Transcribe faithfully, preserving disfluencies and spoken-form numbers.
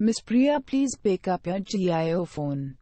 Miss Priya, please pick up your Jio phone.